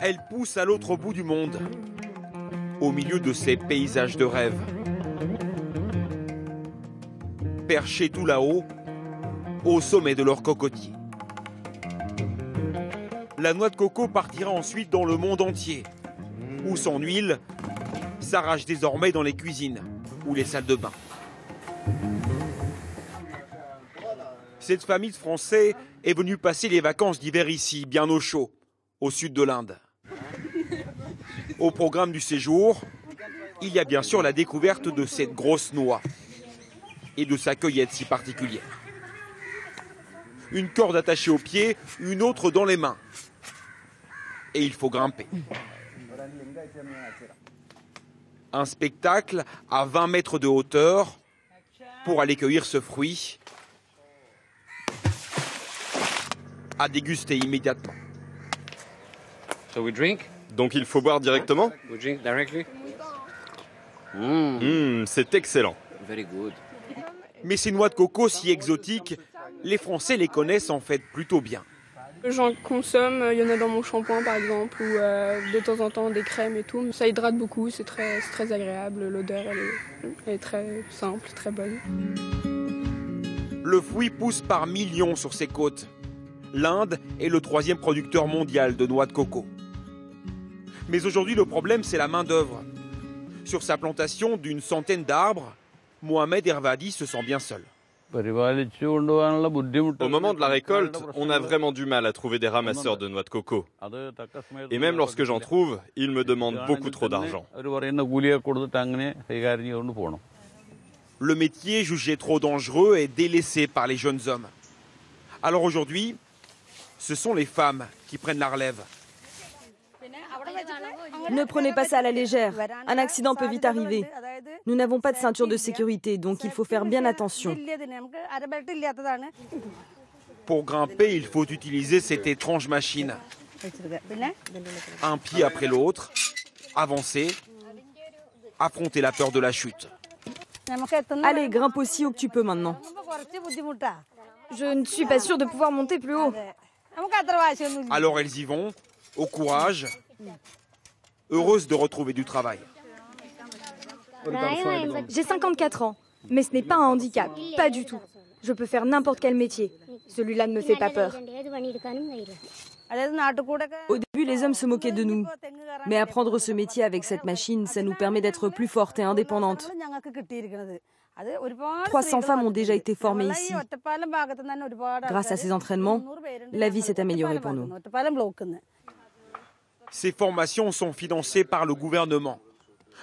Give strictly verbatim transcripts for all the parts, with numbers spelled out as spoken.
elle pousse à l'autre bout du monde, au milieu de ces paysages de rêve. Perchés tout là-haut, au sommet de leur cocotier. La noix de coco partira ensuite dans le monde entier, où son huile s'arrache désormais dans les cuisines ou les salles de bain. Cette famille de Français est venue passer les vacances d'hiver ici, bien au chaud, au sud de l'Inde. Au programme du séjour, il y a bien sûr la découverte de cette grosse noix et de sa cueillette si particulière. Une corde attachée aux pieds, une autre dans les mains. Et il faut grimper. Un spectacle à vingt mètres de hauteur pour aller cueillir ce fruit à déguster immédiatement. Donc il faut boire directement ? Mmh, c'est excellent. Mais ces noix de coco si exotiques, les Français les connaissent en fait plutôt bien. J'en consomme, il y en a dans mon shampoing par exemple, ou euh, de temps en temps des crèmes et tout. Ça hydrate beaucoup, c'est très, très agréable, l'odeur elle, elle est très simple, très bonne. Le fruit pousse par millions sur ses côtes. L'Inde est le troisième producteur mondial de noix de coco. Mais aujourd'hui le problème c'est la main-d'œuvre. Sur sa plantation d'une centaine d'arbres, Mohamed Ervadi se sent bien seul. Au moment de la récolte, on a vraiment du mal à trouver des ramasseurs de noix de coco. Et même lorsque j'en trouve, ils me demandent beaucoup trop d'argent. Le métier jugé trop dangereux est délaissé par les jeunes hommes. Alors aujourd'hui, ce sont les femmes qui prennent la relève. Ne prenez pas ça à la légère. Un accident peut vite arriver. Nous n'avons pas de ceinture de sécurité, donc il faut faire bien attention. Pour grimper, il faut utiliser cette étrange machine. Un pied après l'autre, avancer, affronter la peur de la chute. Allez, grimpe aussi haut que tu peux maintenant. Je ne suis pas sûre de pouvoir monter plus haut. Alors elles y vont, au courage, heureuses de retrouver du travail. J'ai cinquante-quatre ans, mais ce n'est pas un handicap, pas du tout. Je peux faire n'importe quel métier. Celui-là ne me fait pas peur. Au début, les hommes se moquaient de nous. Mais apprendre ce métier avec cette machine, ça nous permet d'être plus fortes et indépendantes. trois cents femmes ont déjà été formées ici. Grâce à ces entraînements, la vie s'est améliorée pour nous. Ces formations sont financées par le gouvernement,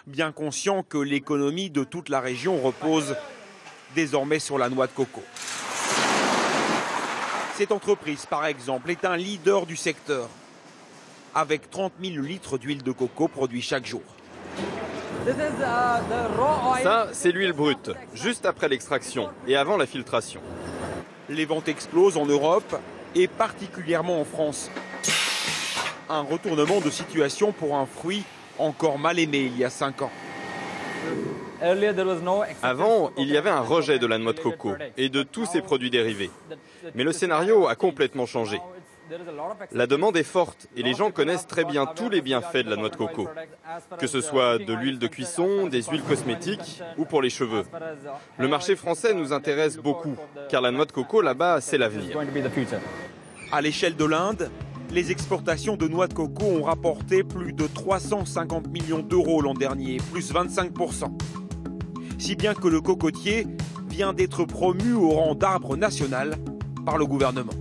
bien conscient que l'économie de toute la région repose désormais sur la noix de coco. Cette entreprise, par exemple, est un leader du secteur, avec trente mille litres d'huile de coco produits chaque jour. Ça, c'est l'huile brute, juste après l'extraction et avant la filtration. Les ventes explosent en Europe et particulièrement en France. Un retournement de situation pour un fruit encore mal aimé il y a cinq ans. Avant, il y avait un rejet de la noix de coco et de tous ses produits dérivés. Mais le scénario a complètement changé. La demande est forte et les gens connaissent très bien tous les bienfaits de la noix de coco, que ce soit de l'huile de cuisson, des huiles cosmétiques ou pour les cheveux. Le marché français nous intéresse beaucoup, car la noix de coco là-bas, c'est l'avenir. À l'échelle de l'Inde, les exportations de noix de coco ont rapporté plus de trois cent cinquante millions d'euros l'an dernier, plus vingt-cinq pour cent. Si bien que le cocotier vient d'être promu au rang d'arbre national par le gouvernement.